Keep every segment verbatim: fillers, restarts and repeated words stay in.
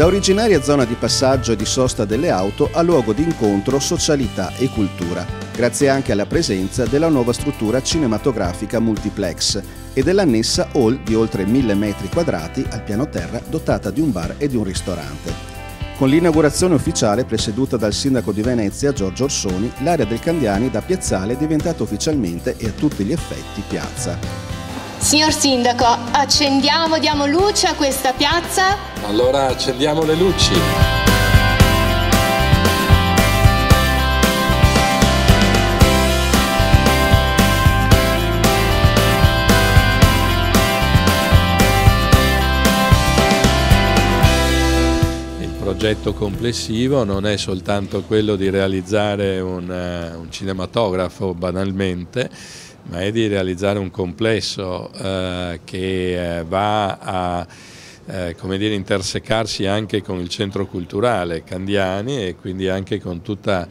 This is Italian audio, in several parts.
da originaria zona di passaggio e di sosta delle auto a luogo di incontro, socialità e cultura, grazie anche alla presenza della nuova struttura cinematografica Multiplex e dell'annessa hall di oltre mille metri quadrati al piano terra, dotata di un bar e di un ristorante. Con l'inaugurazione ufficiale presieduta dal sindaco di Venezia Giorgio Orsoni, l'area del Candiani da piazzale è diventata ufficialmente e a tutti gli effetti piazza. Signor Sindaco, accendiamo, diamo luce a questa piazza? Allora accendiamo le luci. Il progetto complessivo non è soltanto quello di realizzare un, un cinematografo banalmente, ma è di realizzare un complesso eh, che eh, va a eh, come dire, intersecarsi anche con il centro culturale Candiani e quindi anche con tutta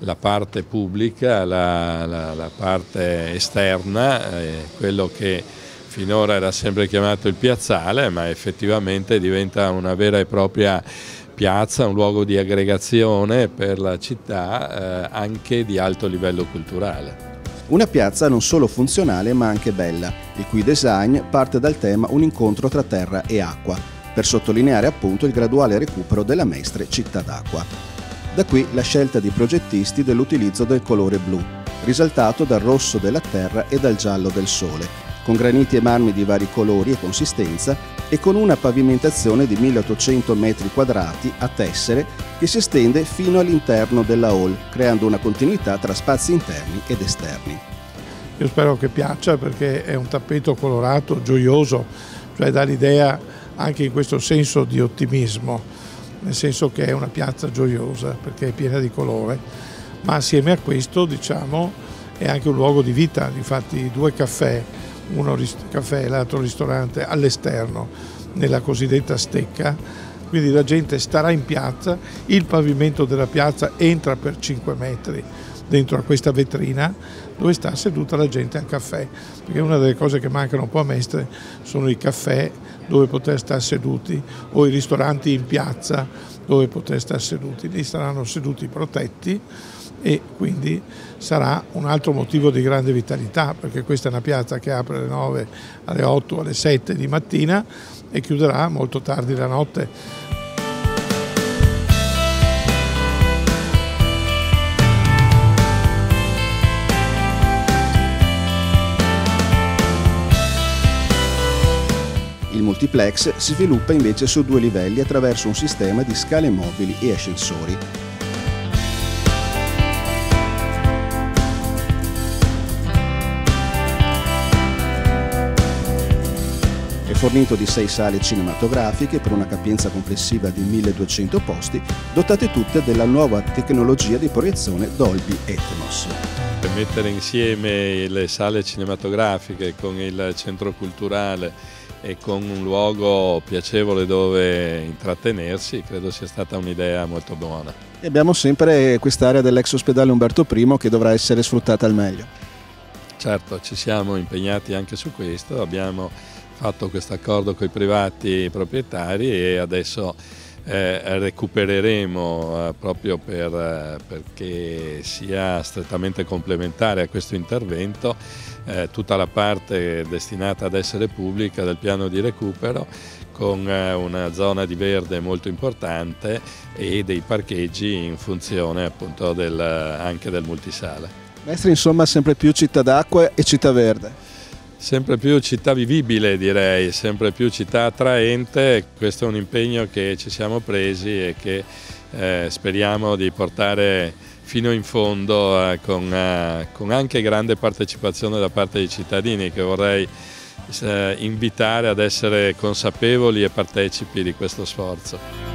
la parte pubblica, la, la, la parte esterna, eh, quello che finora era sempre chiamato il piazzale, ma effettivamente diventa una vera e propria piazza, un luogo di aggregazione per la città eh, anche di alto livello culturale. Una piazza non solo funzionale ma anche bella, il cui design parte dal tema un incontro tra terra e acqua, per sottolineare appunto il graduale recupero della Mestre città d'acqua. Da qui la scelta dei progettisti dell'utilizzo del colore blu, risaltato dal rosso della terra e dal giallo del sole, con graniti e marmi di vari colori e consistenza e con una pavimentazione di milleottocento metri quadrati a tessere che si estende fino all'interno della hall, creando una continuità tra spazi interni ed esterni. Io spero che piaccia perché è un tappeto colorato, gioioso, cioè dà l'idea anche in questo senso di ottimismo, nel senso che è una piazza gioiosa perché è piena di colore, ma assieme a questo, diciamo, è anche un luogo di vita, infatti due caffè, uno caffè e l'altro ristorante all'esterno, nella cosiddetta stecca, quindi la gente starà in piazza, il pavimento della piazza entra per cinque metri dentro a questa vetrina dove sta seduta la gente al caffè, perché una delle cose che mancano un po' a Mestre sono i caffè dove poter stare seduti o i ristoranti in piazza dove poter stare seduti, lì saranno seduti protetti e quindi sarà un altro motivo di grande vitalità, perché questa è una piazza che apre alle nove, alle otto, alle sette di mattina e chiuderà molto tardi la notte. Il multiplex si sviluppa invece su due livelli attraverso un sistema di scale mobili e ascensori. Fornito di sei sale cinematografiche per una capienza complessiva di milleduecento posti, dotate tutte della nuova tecnologia di proiezione Dolby Atmos. Per mettere insieme le sale cinematografiche con il centro culturale e con un luogo piacevole dove intrattenersi, credo sia stata un'idea molto buona. E abbiamo sempre quest'area dell'ex ospedale Umberto primo che dovrà essere sfruttata al meglio. Certo, ci siamo impegnati anche su questo, abbiamo fatto questo accordo con i privati proprietari e adesso eh, recupereremo eh, proprio per, eh, perché sia strettamente complementare a questo intervento eh, tutta la parte destinata ad essere pubblica del piano di recupero con eh, una zona di verde molto importante e dei parcheggi in funzione appunto del, anche del multisale. Mestre insomma sempre più città d'acqua e città verde. Sempre più città vivibile direi, sempre più città attraente, questo è un impegno che ci siamo presi e che eh, speriamo di portare fino in fondo eh, con, eh, con anche grande partecipazione da parte dei cittadini che vorrei eh, invitare ad essere consapevoli e partecipi di questo sforzo.